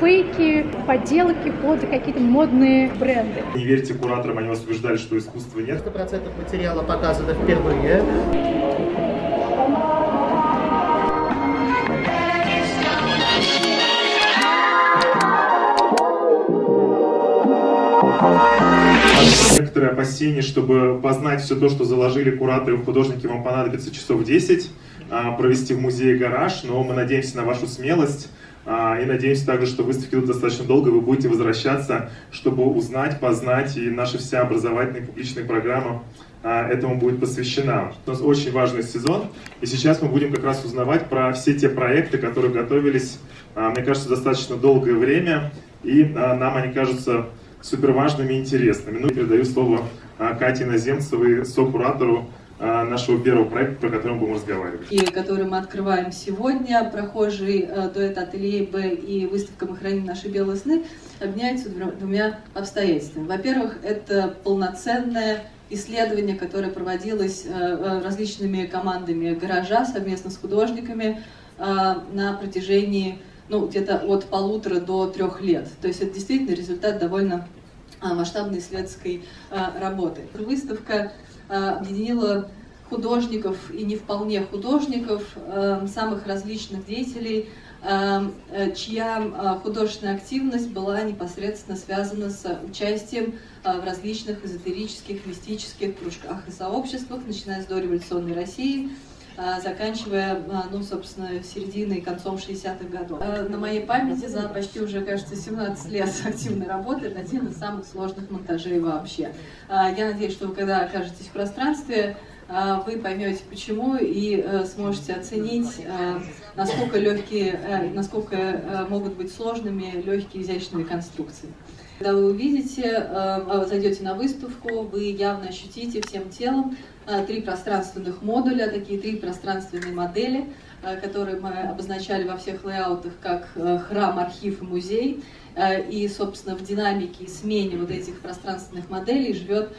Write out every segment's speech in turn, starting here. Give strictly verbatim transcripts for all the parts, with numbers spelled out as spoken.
фейки, подделки под какие-то модные бренды. Не верьте кураторам, они вас убеждали, что искусства нет. сто процентов материала показано впервые. Некоторые опасения, чтобы познать все то, что заложили кураторы и художники, вам понадобится часов десять, провести в музее «Гараж», но мы надеемся на вашу смелость и надеемся также, что выставки идут достаточно долго, вы будете возвращаться, чтобы узнать, познать, и наша вся образовательная и публичная программа этому будет посвящена. У нас очень важный сезон, и сейчас мы будем как раз узнавать про все те проекты, которые готовились, мне кажется, достаточно долгое время, и нам они кажутся суперважными и интересными. Ну и передаю слово Кате Иноземцевой, сокуратору нашего первого проекта, про который мы будем разговаривать. И который мы открываем сегодня, прохожий дуэт «Ателье Б» и выставка «Мы храним наши белые сны» объединяются двумя обстоятельствами. Во-первых, это полноценное исследование, которое проводилось различными командами «Гаража» совместно с художниками на протяжении ну, где-то от полутора до трех лет. То есть это действительно результат довольно масштабной исследовательской работы. Выставка объединила художников и не вполне художников, самых различных деятелей, чья художественная активность была непосредственно связана с участием в различных эзотерических, мистических кружках и сообществах, начиная с дореволюционной России, заканчивая, ну, собственно, серединой и концом шестидесятых годов. На моей памяти за почти уже, кажется, семнадцать лет активной работы это один из самых сложных монтажей вообще. Я надеюсь, что вы, когда окажетесь в пространстве, вы поймете почему и сможете оценить, насколько легкие, насколько могут быть сложными легкие изящные конструкции. Когда вы увидите, зайдете на выставку, вы явно ощутите всем телом три пространственных модуля, такие три пространственные модели, которые мы обозначали во всех лейаутах как храм, архив и музей. И, собственно, в динамике и смене вот этих пространственных моделей живет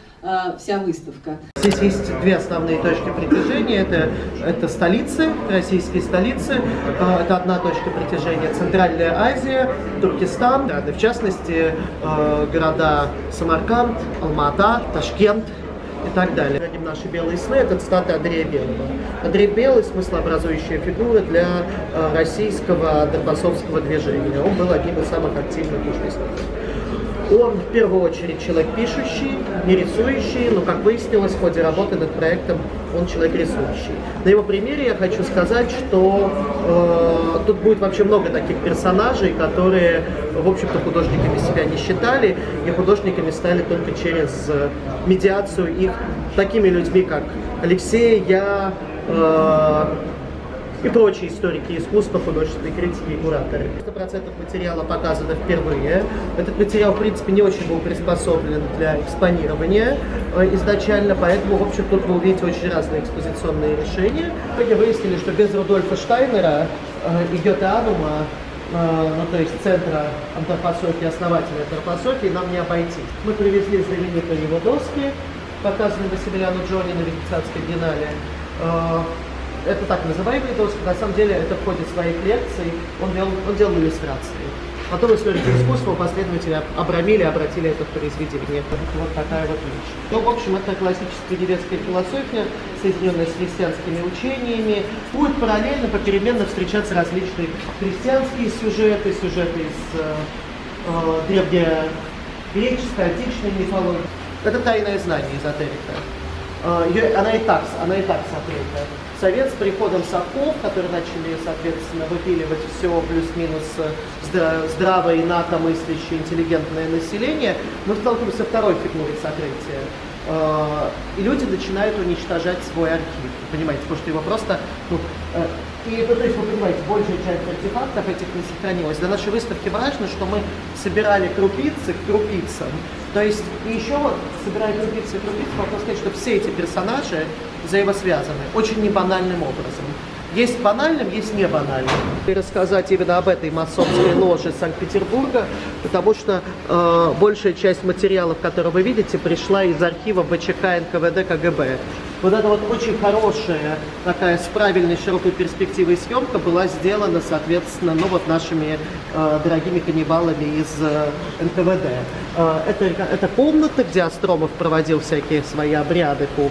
вся выставка. Здесь есть две основные точки притяжения. Это, это столицы, российские столицы. Это одна точка притяжения — Центральная Азия, Туркестан. В частности, города Самарканд, Алмата, Ташкент и так далее. «Храним наши белые сны» — это цитата Андрея Белого. Андрей Белый — смыслообразующая фигура для российского дорбасовского движения. Он был одним из самых активных участников. Он в первую очередь человек пишущий, не рисующий, но, как выяснилось, в ходе работы над проектом он человек рисующий. На его примере я хочу сказать, что э, тут будет вообще много таких персонажей, которые, в общем-то, художниками себя не считали, и художниками стали только через э, медиацию их такими людьми, как Алексей, я э, и прочие историки искусства, художественные критики и кураторы. сто процентов материала показано впервые. Этот материал, в принципе, не очень был приспособлен для экспонирования изначально, поэтому, в общем, тут вы увидите очень разные экспозиционные решения. Мы выяснили, что без Рудольфа Штайнера и Йоты Адума, ну, то есть центра антропософии, основателя антропософии, нам не обойти. Мы привезли знаменитые его доски, показанные Василиану Джонину на Венецианской биеннале. Это так называемые доски, на самом деле это в ходе своих лекций, он делал, он делал иллюстрации. Потом историки искусства, последователи обрамили, обратили это в произведение. Вот такая вот вещь. Ну, в общем, это классическая тибетская философия, соединенная с христианскими учениями. Будут параллельно, попеременно встречаться различные христианские сюжеты, сюжеты из э, э, древнегреческой, античной мифологии. Это тайное знание эзотерика. Она и так, она и так сокрыта. Совет с приходом совков, которые начали, соответственно, выпиливать все плюс-минус здраво и инакомыслящее интеллигентное население, мы столкнулись со второй фигурой сокрытия. И люди начинают уничтожать свой архив, понимаете, потому что его просто... Ну, и, ну, то есть, вы понимаете, большая часть артефактов этих не сохранилась. Для нашей выставки важно, что мы собирали крупицы к крупицам. То есть, и еще вот, собирая крупицы к крупицам, можно сказать, что все эти персонажи взаимосвязаны очень небанальным образом. Есть банальным, есть не банальным. И рассказать именно об этой масонской ложе Санкт-Петербурга, потому что э, большая часть материалов, которые вы видите, пришла из архива БЧК, НКВД, КГБ. Вот эта вот очень хорошая, такая с правильной широкой перспективой съемка была сделана, соответственно, ну вот нашими э, дорогими каннибалами из э, эн ка вэ дэ. Э, это, это комната, где Остромов проводил всякие свои обряды по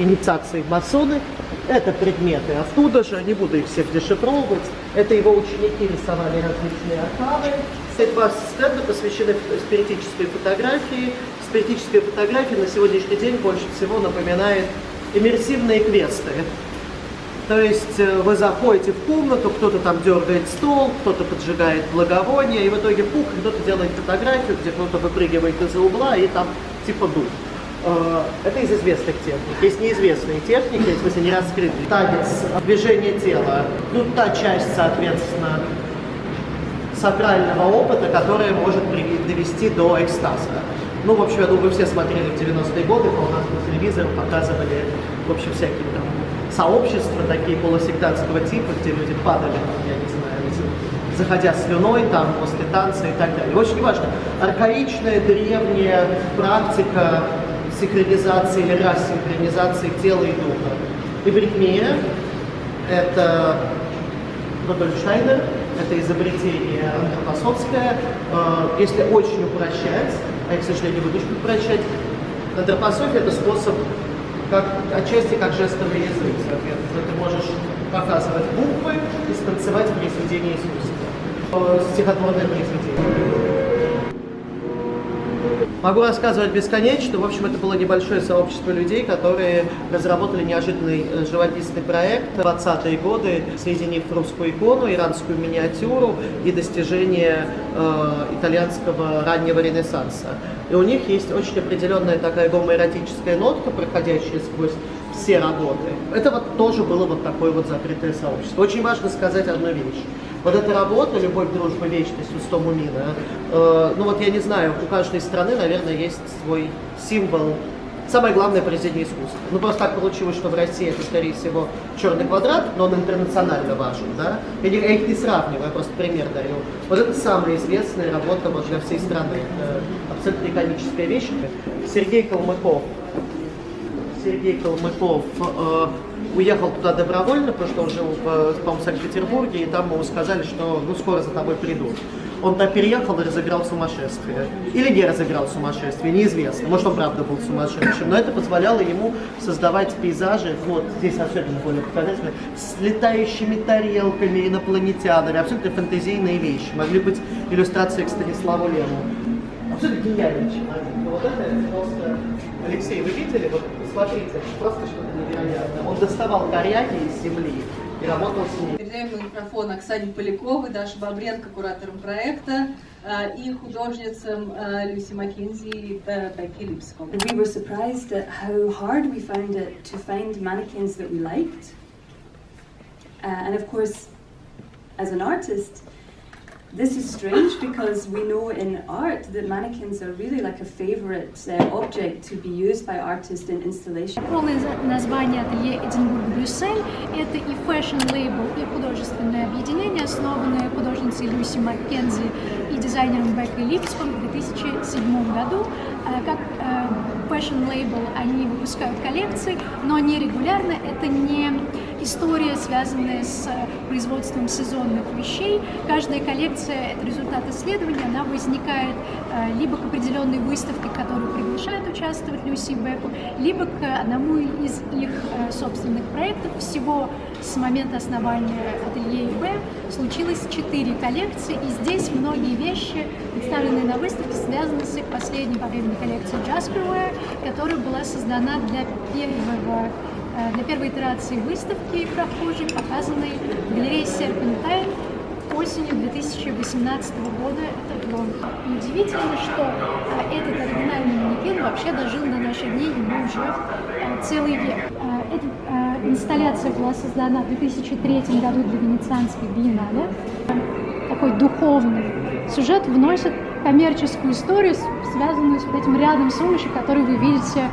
инициации в масоны. Это предметы оттуда же, не буду их всех дешифровывать. Это его ученики рисовали различные октавы. Два стенда посвящены спиритической фотографии. Спиритическая фотография на сегодняшний день больше всего напоминает иммерсивные квесты. То есть вы заходите в комнату, кто-то там дергает стол, кто-то поджигает благовоние, и в итоге пух, кто-то делает фотографию, где кто-то выпрыгивает из-за угла, и там типа дух. Это из известных техник. Есть неизвестные техники, есть, в смысле, не раскрытые. Танец, движение тела. Ну, та часть, соответственно, сакрального опыта, которая может довести до экстаза. Ну, в общем, я думаю, вы все смотрели в девяностые годы, по у нас по телевизору показывали, в общем, всякие там сообщества, такие полусектантского типа, где люди падали, я не знаю, заходя слюной, там, после танца и так далее. Очень важно. Архаичная, древняя практика синхронизации или рассинхронизации тела и духа. Эвритмия – это Рудольф Штайнер, это изобретение антропосовское. Если очень упрощать, а я, к сожалению, буду упрощать, антропософия – это способ как, отчасти как жестовый язык. Ты можешь показывать буквы и станцевать произведение искусства. Стихотворное произведение. Могу рассказывать бесконечно. В общем, это было небольшое сообщество людей, которые разработали неожиданный живописный проект. двадцатые годы, среди них русскую икону, иранскую миниатюру и достижение э, итальянского раннего ренессанса. И у них есть очень определенная такая гомоэротическая нотка, проходящая сквозь все работы. Это вот тоже было вот такое вот закрытое сообщество. Очень важно сказать одну вещь. Вот эта работа «Любовь, дружба, вечность» Усто Мумина, э, ну вот я не знаю, у каждой страны, наверное, есть свой символ, самое главное произведение искусства. Ну просто так получилось, что в России это, скорее всего, черный квадрат, но он интернационально важен, да? Я, не, я их не сравниваю, я просто пример даю. Вот это самая известная работа вот, для всей страны, это абсолютно иконическая вещь. Сергей Калмыков. Сергей Калмыков э, уехал туда добровольно, потому что он жил, в, по-моему, в Санкт-Петербурге, и там ему сказали, что ну, скоро за тобой придут. Он там переехал и разыграл сумасшествие. Или не разыграл сумасшествие, неизвестно. Может, он правда был сумасшедшим, но это позволяло ему создавать пейзажи, вот здесь особенно более показательно, с летающими тарелками, инопланетянами, абсолютно фэнтезийные вещи. Могли быть иллюстрации к Станиславу Лему. Абсолютно гениальный человек. Вот это просто... Алексей, вы видели? Вот смотрите, просто что-то невероятное. Он доставал коряги из земли и работал с ними. Передаем микрофон Оксане Поляковой, Даше Бобренко, кураторам проекта, и художницам Люси Маккензи и Бекке Липс. We were surprised at how hard we found it to find mannequins that we liked. Uh, and of course, as an artist, this is strange because we know in art that mannequins are really like a favorite uh, object to be used by artists in installation. Полное название ателье Эдинбург-Брюссель – это и фэшн-лейбл, и художественное объединение, основанное художницей Люси Маккензи и дизайнером Беккой Липс в две тысячи седьмом году. Как фэшн-лейбл они выпускают коллекции, но не регулярно. Это не история, связанная с производством сезонных вещей. Каждая коллекция – это результат исследования, она возникает либо к определенной выставке, которую приглашают участвовать Люси и Бекку, либо к одному из их собственных проектов. Всего с момента основания ателье Б случилось четыре коллекции, и здесь многие вещи, представленные на выставке, связаны с их последней по времени коллекцией Jasperware, которая была создана для первого для первой итерации выставки прохожей, показанной в галерее Serpentine осенью две тысячи восемнадцатого года. Это было удивительно, что этот оригинальный манекен вообще дожил до наших дней, ему уже целый век. Эта инсталляция была создана в две тысячи третьем году для Венецианской биеннале. Такой духовный сюжет вносит коммерческую историю, связанную с этим рядом сумочек, который вы видите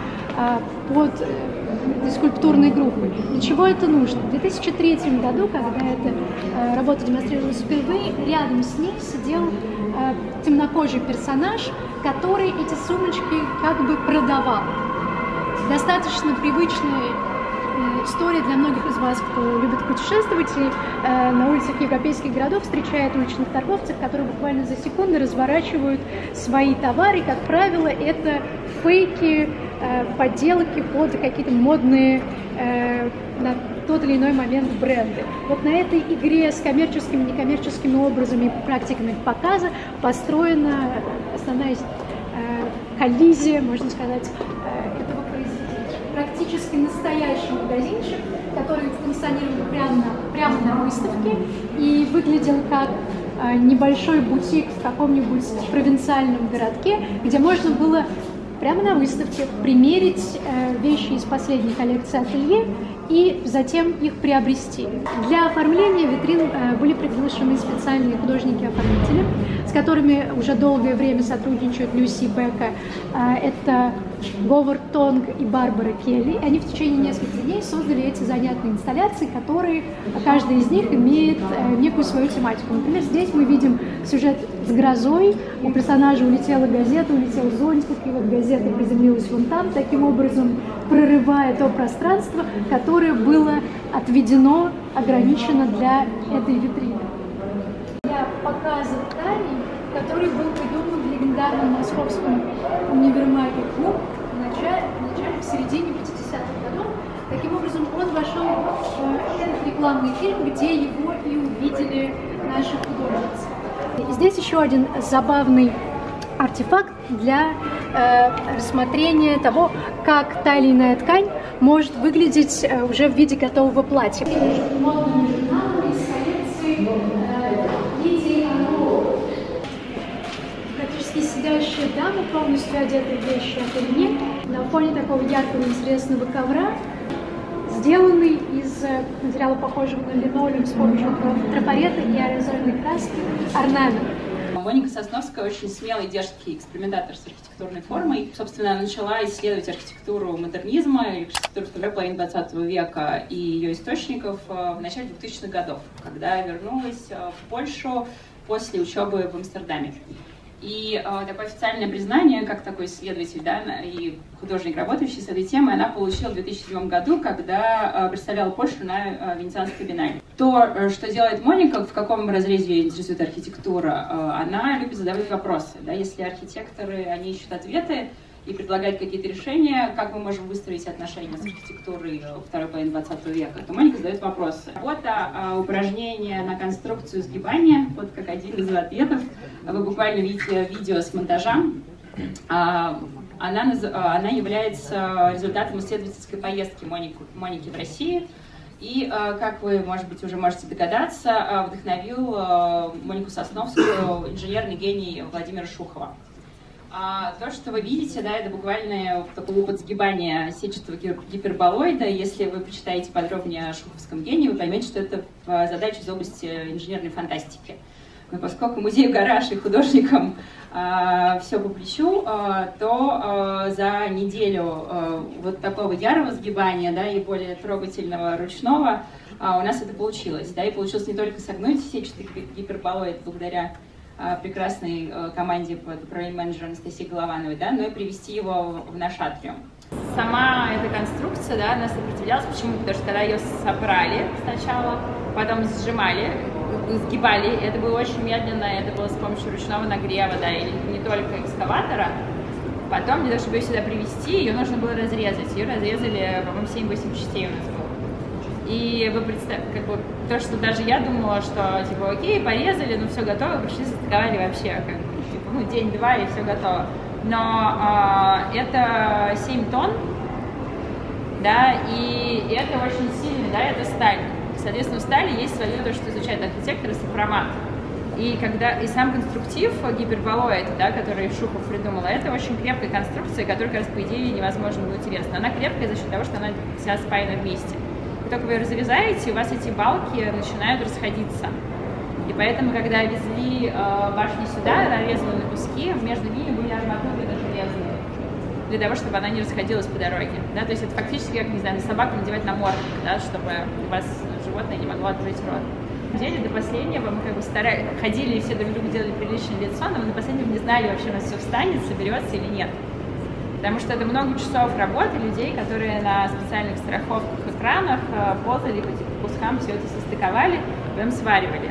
под скульптурной группой. Для чего это нужно? В две тысячи третьем году, когда эта э, работа демонстрировалась впервые, рядом с ней сидел э, темнокожий персонаж, который эти сумочки как бы продавал. Достаточно привычная э, история для многих из вас, кто любит путешествовать и э, на улицах европейских городов встречает уличных торговцев, которые буквально за секунды разворачивают свои товары. Как правило, это фейки, подделки под какие-то модные э, на тот или иной момент бренды. Вот на этой игре с коммерческими и некоммерческими образами и практиками показа построена основная э, коллизия, можно сказать, э, этого произведения. Практически настоящий магазинчик, который функционировал прямо, прямо на выставке и выглядел как э, небольшой бутик в каком-нибудь провинциальном городке, где можно было прямо на выставке примерить э, вещи из последней коллекции ателье и затем их приобрести. Для оформления витрин э, были приглашены специальные художники-оформители, с которыми уже долгое время сотрудничают Люси и Бекка. Э, это Говард Тонг и Барбара Келли. Они в течение нескольких дней создали эти занятные инсталляции, которые, каждая из них имеет э, некую свою тематику. Например, здесь мы видим сюжет с грозой. У персонажа улетела газета, улетел зонтик, и вот газета приземлилась вон там, таким образом прорывая то пространство, которое было отведено, ограничено для этой витрины. Для показа тканей, который был придуман в легендарном московском универмаге ГУМ в начале, в середине пятидесятых годов. Таким образом, он вошел в этот рекламный фильм, где его и увидели наши художницы. И здесь еще один забавный артефакт для э, рассмотрения того, как та или иная ткань может выглядеть э, уже в виде готового платья. Практически сидящая дама, полностью одетая в вещи ателье, на фоне такого яркого интересного ковра, сделанный из материала, похожего на линолеум, с помощью трафарета и аэрозольной краски орнамент. Моника Сосновская очень смелый и дерзкий экспериментатор с архитектурной формой. Собственно, она начала исследовать архитектуру модернизма и архитектуру второй половины двадцатого века и ее источников в начале двухтысячных годов, когда вернулась в Польшу после учебы в Амстердаме. И э, такое официальное признание, как такой исследователь, да, и художник, работающий с этой темой, она получила в две тысячи седьмом году, когда э, представляла Польшу на э, Венецианской биеннале. То, что делает Моника, в каком разрезе ее интересует архитектура, э, она любит задавать вопросы. Да, если архитекторы, они ищут ответы и предлагают какие-то решения, как мы можем выстроить отношения с архитектурой второй половины двадцатого века, то Моника задает вопросы. Вот а, упражнение на конструкцию сгибания, вот как один из ответов. Вы буквально видите видео с монтажем. Она, она является результатом исследовательской поездки Моники, Моники в России. И, как вы, может быть, уже можете догадаться, вдохновил Монику Сосновскую инженерный гений Владимира Шухова. А то, что вы видите, да, это буквально такой опыт сгибания сетчатого гиперболоида. Если вы почитаете подробнее о шуховском гении, вы поймете, что это задача из области инженерной фантастики. Но поскольку музею «Гараж» и художникам а, все по плечу, а, то а, за неделю а, вот такого ярого сгибания, да, и более трогательного ручного а, у нас это получилось. Да, и получилось не только согнуть сетчатый гиперболоид благодаря прекрасной команде под управлением менеджера Анастасии Головановой, да, но и привести его в наш атриум. Сама эта конструкция, да, она сопротивлялась. Почему? Потому что когда ее собрали сначала, потом сжимали, сгибали, это было очень медленно, это было с помощью ручного нагрева, да, и не только экскаватора. Потом, для того, чтобы ее сюда привести, ее нужно было разрезать. Ее разрезали, по-моему, семь-восемь частей у нас было. И вы представьте, как бы, то, что даже я думала, что, типа, окей, порезали, ну, все готово, пришли, состыковали вообще, как, типа, ну, день-два, и все готово. Но э, это семь тонн, да, и это очень сильно, да, это сталь. Соответственно, в стали есть свое, то, что изучает архитектор, сопромат. И когда, и сам конструктив гиперболоид, да, который Шухов придумал, это очень крепкая конструкция, которая, как раз, по идее, невозможно было интересно. Она крепкая за счет того, что она вся спаяна вместе. Только вы ее разрезаете, у вас эти балки начинают расходиться. И поэтому, когда везли э, башни сюда, она резала на куски, между ними были арматуры даже резные. для того, чтобы она не расходилась по дороге. Да? То есть это фактически, как, не знаю, собаку надевать на мордник, да, чтобы у вас животное не могло открыть рот. Деле до последнего мы как бы старались, ходили и все друг другу делали приличное лицо, но мы до последнего не знали, вообще у нас все встанет, соберется или нет. Потому что это много часов работы людей, которые на специальных страховках экранах ползали по этим кускам, все это состыковали, потом сваривали.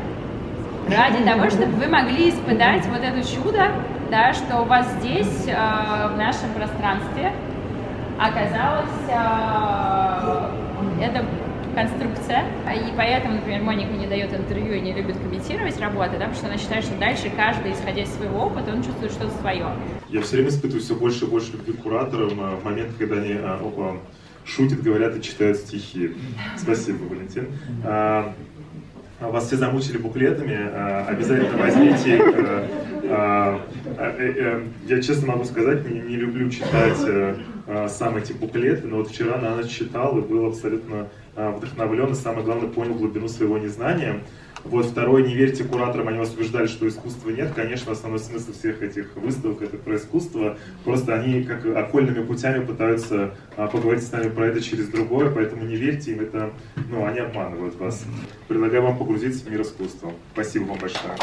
Ради того, чтобы вы могли испытать вот это чудо, да, что у вас здесь, э, в нашем пространстве, оказалась э, эта конструкция. И поэтому, например, Моника не дает интервью и не любит комментировать работы, да, потому что она считает, что дальше каждый, исходя из своего опыта, он чувствует что-то свое. Я все время испытываю все больше и больше любви к кураторам в момент, когда они опа, шутят, говорят и читают стихи. Спасибо, Валентин. Вас все замучили буклетами, обязательно возьмите. Я честно могу сказать, не, не люблю читать сам эти буклеты, но вот вчера на ночь читал и был абсолютно вдохновлен, и самое главное, понял глубину своего незнания. Вот второе, не верьте кураторам, они вас убеждали, что искусства нет. Конечно, основной смысл всех этих выставок — это про искусство. Просто они как окольными путями пытаются поговорить с нами про это через другое, поэтому не верьте им, это, ну, они обманывают вас. Предлагаю вам погрузиться в мир искусства. Спасибо вам большое.